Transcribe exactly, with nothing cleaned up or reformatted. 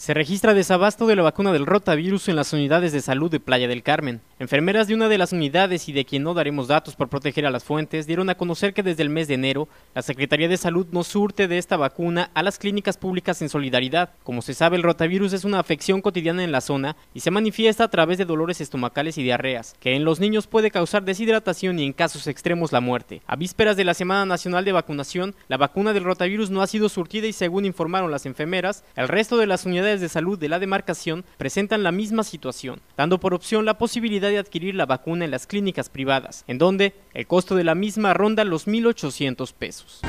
Se registra desabasto de la vacuna del rotavirus en las unidades de salud de Playa del Carmen. Enfermeras de una de las unidades y de quien no daremos datos por proteger a las fuentes dieron a conocer que desde el mes de enero la Secretaría de Salud no surte de esta vacuna a las clínicas públicas en Solidaridad. Como se sabe, el rotavirus es una afección cotidiana en la zona y se manifiesta a través de dolores estomacales y diarreas, que en los niños puede causar deshidratación y en casos extremos la muerte. A vísperas de la Semana Nacional de Vacunación, la vacuna del rotavirus no ha sido surtida y, según informaron las enfermeras, el resto de las unidades de salud de la demarcación presentan la misma situación, dando por opción la posibilidad de adquirir la vacuna en las clínicas privadas, en donde el costo de la misma ronda los mil ochocientos pesos.